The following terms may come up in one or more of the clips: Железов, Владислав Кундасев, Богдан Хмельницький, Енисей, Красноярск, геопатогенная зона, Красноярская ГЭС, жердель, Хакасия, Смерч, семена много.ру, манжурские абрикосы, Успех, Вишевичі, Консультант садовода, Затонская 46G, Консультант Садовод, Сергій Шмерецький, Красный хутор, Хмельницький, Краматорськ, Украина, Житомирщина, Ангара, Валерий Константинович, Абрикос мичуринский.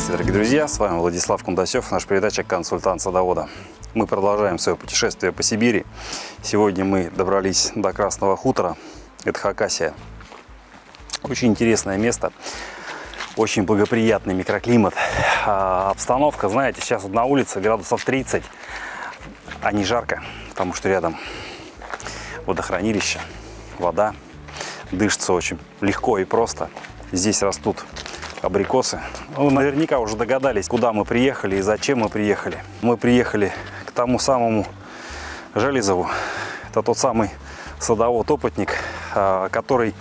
Здравствуйте, дорогие друзья! С вами Владислав Кундасев, наша передача «Консультант садовода». Мы продолжаем свое путешествие по Сибири. Сегодня мы добрались до Красного хутора. Это Хакасия. Очень интересное место, очень благоприятный микроклимат. Обстановка, знаете, сейчас вот на улице градусов 30, а не жарко, потому что рядом водохранилище, вода. Дышится очень легко и просто. Здесь растут абрикосы. Вы наверняка уже догадались, куда мы приехали и зачем мы приехали. Мы приехали к тому самому Железову. Это тот самый садовод-опытник, который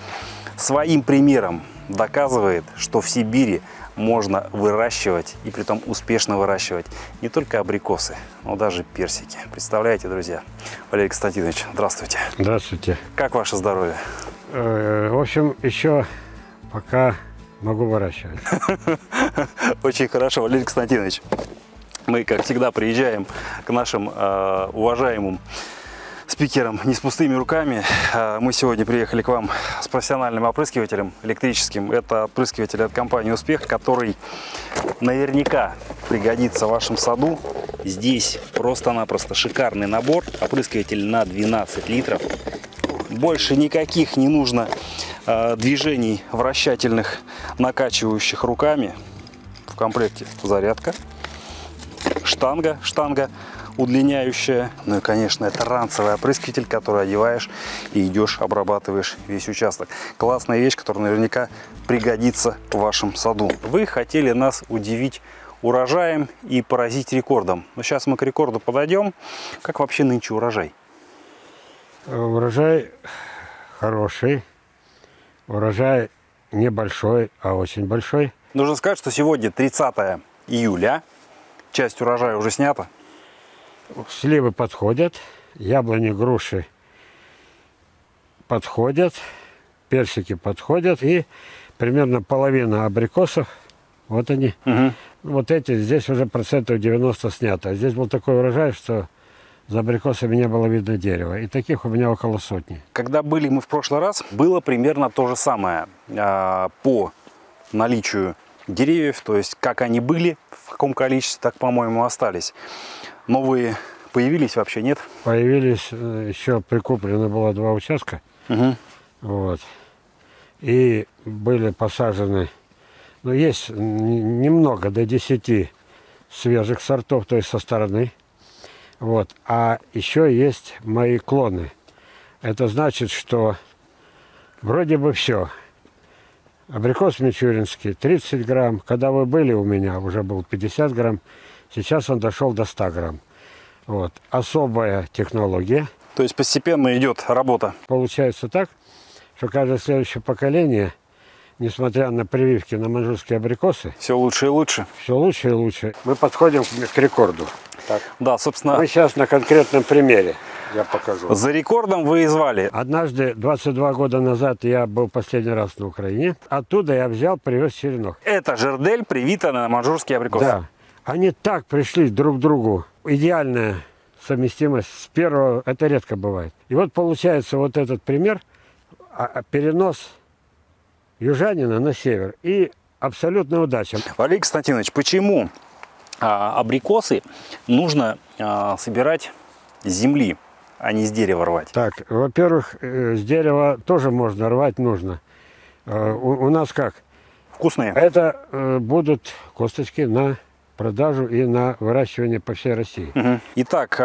своим примером доказывает, что в Сибири можно выращивать, и при том успешно выращивать, не только абрикосы, но даже персики. Представляете, друзья? Валерий Константинович, здравствуйте. Здравствуйте. Как ваше здоровье? В общем, еще пока... могу выращивать. Очень хорошо, Валерий Константинович. Мы, как всегда, приезжаем к нашим уважаемым спикерам не с пустыми руками. Мы сегодня приехали к вам с профессиональным опрыскивателем электрическим. Это опрыскиватель от компании «Успех», который наверняка пригодится вашему саду. Здесь просто-напросто шикарный набор. Опрыскиватель на 12 литров. Больше никаких не нужно движений вращательных, накачивающих руками. В комплекте зарядка, штанга удлиняющая. Ну и, конечно, это ранцевый опрыскиватель, который одеваешь и идешь, обрабатываешь весь участок. Классная вещь, которая наверняка пригодится в вашем саду. Вы хотели нас удивить урожаем и поразить рекордом. Но сейчас мы к рекорду подойдем. Как вообще нынче урожай? Урожай хороший, урожай небольшой, а очень большой. Нужно сказать, что сегодня 30 июля, часть урожая уже снята. Сливы подходят, яблони, груши подходят, персики подходят и примерно половина абрикосов, вот они. Угу. Вот эти, здесь уже процентов 90 снято. Здесь был такой урожай, что... за абрикосами не было видно дерева. И таких у меня около сотни. Когда были мы в прошлый раз, было примерно то же самое по наличию деревьев. То есть, как они были, в каком количестве, так, по-моему, остались. Новые появились вообще, нет? Появились. Еще прикуплено было 2 участка. Угу. Вот. И были посажены... ну, есть немного, до 10 свежих сортов, то есть со стороны. Вот. А еще есть мои клоны. Это значит, что вроде бы все. Абрикос мичуринский 30 грамм. Когда вы были у меня, уже был 50 грамм. Сейчас он дошел до 100 грамм. Вот. Особая технология. То есть постепенно идет работа. Получается так, что каждое следующее поколение, несмотря на прививки на манжурские абрикосы, все лучше и лучше. Все лучше и лучше. Мы подходим к рекорду. Так. Да, собственно. Мы сейчас на конкретном примере, я покажу. За рекордом вы и звали. Однажды, 22 года назад, я был последний раз на Украине. Оттуда я взял, привез черенок. Это жердель, привита на манжурские абрикосы. Да. Они так пришли друг к другу. Идеальная совместимость с первого, это редко бывает. И вот получается вот этот пример, перенос южанина на север. И абсолютная удача. Валерий Константинович, почему абрикосы нужно собирать с земли, а не с дерева рвать? Так, во-первых, с дерева тоже можно рвать, нужно. У нас как? Вкусные. Это будут косточки на продажу и на выращивание по всей России. Угу. Итак,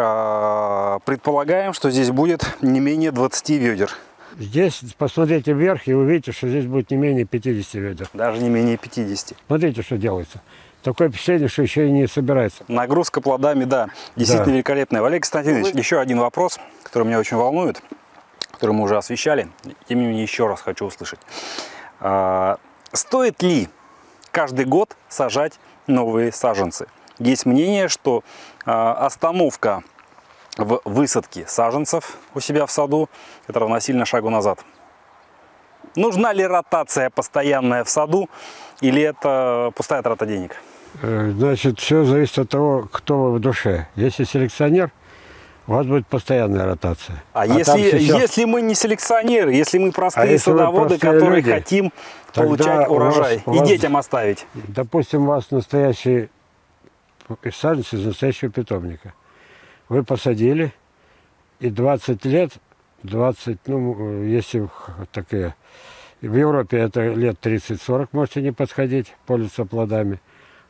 предполагаем, что здесь будет не менее 20 ведер. Здесь посмотрите вверх и увидите, что здесь будет не менее 50 ведер. Даже не менее 50. Смотрите, что делается. Такое впечатление, что еще и не собирается. Нагрузка плодами, да, действительно, да, великолепная. Валерий Константинович, еще один вопрос, который меня очень волнует, который мы уже освещали. Тем не менее, еще раз хочу услышать. Стоит ли каждый год сажать новые саженцы? Есть мнение, что остановка в высадке саженцев у себя в саду – это равносильно шагу назад. Нужна ли ротация постоянная в саду, или это пустая трата денег? Значит, все зависит от того, кто вы в душе. Если селекционер, У вас будет постоянная ротация. Если мы не селекционеры, если мы простые садоводы, которые хотим получать урожай и детям оставить. Допустим, у вас настоящие саженцы из настоящего питомника. Вы посадили, и 20 лет, 20, ну, если такие, в Европе это лет 30-40 можете не подходить, пользоваться плодами.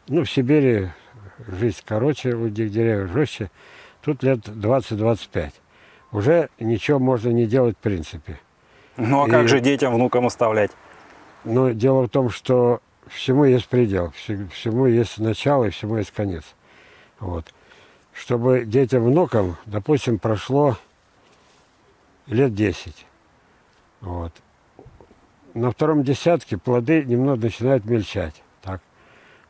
Ну, в Сибири жизнь короче, у деревьев жестче. Тут лет 20-25. Уже ничего можно не делать в принципе. Ну а как же детям, внукам оставлять? Ну, дело в том, что всему есть предел, всему есть начало и всему есть конец. Вот. Чтобы детям, внукам, допустим, прошло лет 10. Вот. На втором десятке плоды немного начинают мельчать. Так.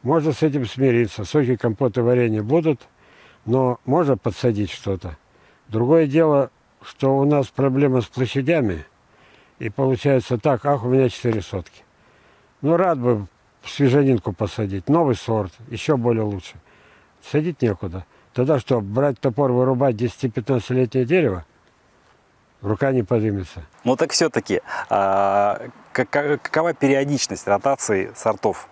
Можно с этим смириться. Соки, компоты, варенье будут. Но можно подсадить что-то. Другое дело, что у нас проблема с площадями. И получается так, ах, у меня 4 сотки. Ну, рад бы свежанинку посадить, новый сорт, еще более лучше. Садить некуда. Тогда что, брать топор, вырубать 10-15-летнее дерево? Рука не поднимется. Ну, так все-таки, какова периодичность ротации сортов?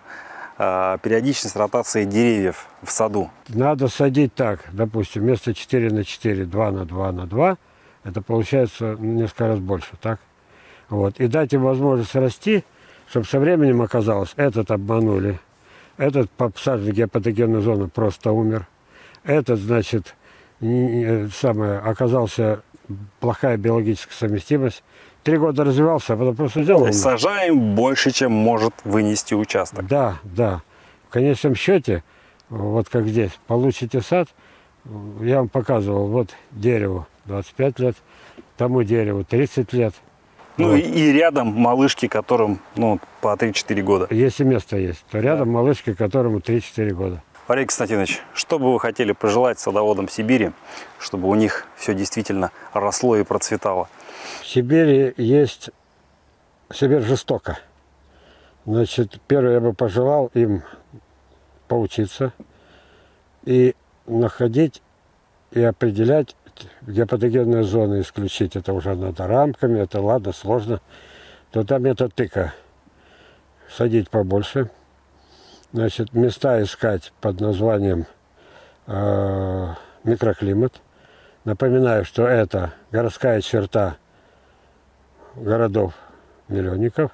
Периодичность ротации деревьев в саду. Надо садить так, допустим, вместо 4 на 4, 2 на 2 на 2. Это получается несколько раз больше, так? Вот. И дать им возможность расти, чтобы со временем оказалось, этот обманули, этот по посаженной геопатогенной зоны просто умер, этот, значит, оказался плохая биологическая совместимость. 3 года развивался, а потом просто взял. Сажаем больше, чем может вынести участок. Да, да. В конечном счете, вот как здесь, получите сад. Я вам показывал, вот дереву 25 лет, тому дереву 30 лет. Ну вот. И рядом малышки, которым ну, по 3-4 года. Если место есть, то рядом да. Малышки, которому 3-4 года. Валерий Константинович, что бы вы хотели пожелать садоводам Сибири, чтобы у них все действительно росло и процветало? В Сибири есть... Сибирь жестока. Значит, первое, я бы пожелал им поучиться и находить и определять геопатогенные зоны, исключить. Это уже надо рамками, это ладно, сложно. То там это тыка. Садить побольше. Значит, места искать под названием микроклимат. Напоминаю, что это городская черта городов-миллионников.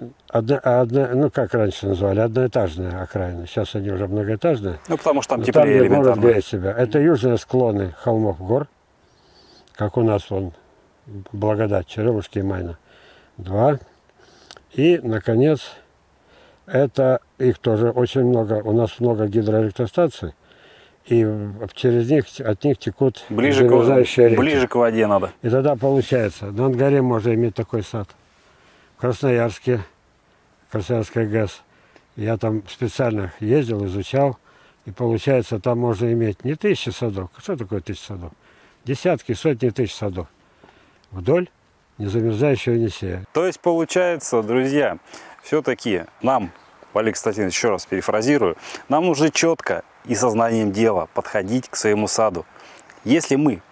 Ну, как раньше называли, одноэтажные окраины. Сейчас они уже многоэтажные. Ну, потому что там теплее элементарно. Это южные склоны холмов гор. Как у нас, вон, Благодать, Черемушки и Майна. 2. И, наконец, это их тоже очень много. У нас много гидроэлектростанций. И через них, от них текут замерзающие реки. Ближе к воде надо. И тогда получается, на Ангаре можно иметь такой сад. В Красноярске, Красноярская ГЭС. Я там специально ездил, изучал. И получается, там можно иметь не 1000 садов. Что такое 1000 садов? Десятки, сотни тысяч садов. Вдоль незамерзающего Енисея. То есть получается, друзья, все-таки нам, Валерий Константинович, еще раз перефразирую, нам нужно четко и сознанием дела подходить к своему саду. Если мы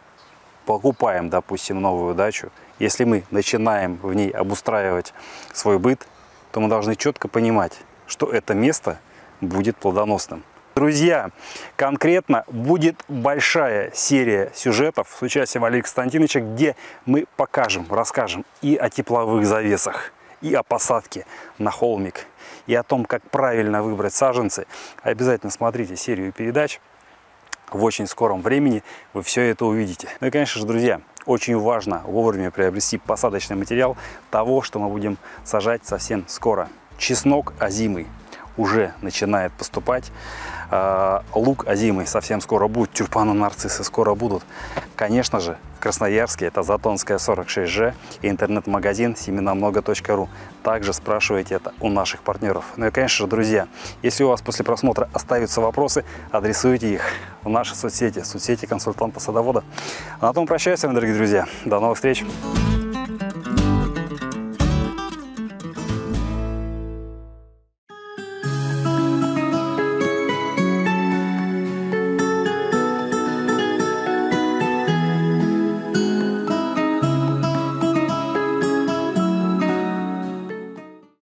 покупаем, допустим, новую дачу, если мы начинаем в ней обустраивать свой быт, то мы должны четко понимать, что это место будет плодоносным. Друзья, конкретно будет большая серия сюжетов с участием Валерия Константиновича, где мы покажем, расскажем и о тепловых завесах, и о посадке на холмик, и о том, как правильно выбрать саженцы. Обязательно смотрите серию передач. В очень скором времени вы все это увидите. Ну и, конечно же, друзья, очень важно вовремя приобрести посадочный материал того, что мы будем сажать совсем скоро. Чеснок озимый уже начинает поступать. Лук озимый совсем скоро будет. Тюльпаны, нарциссы скоро будут. Конечно же, в Красноярске это Затонская 46G и интернет-магазин семена много.ру. Также спрашивайте это у наших партнеров. Ну и, конечно же, друзья, если у вас после просмотра остаются вопросы, адресуйте их в наши соцсети, консультанта садовода. А на том прощаюсь с вами, дорогие друзья. До новых встреч!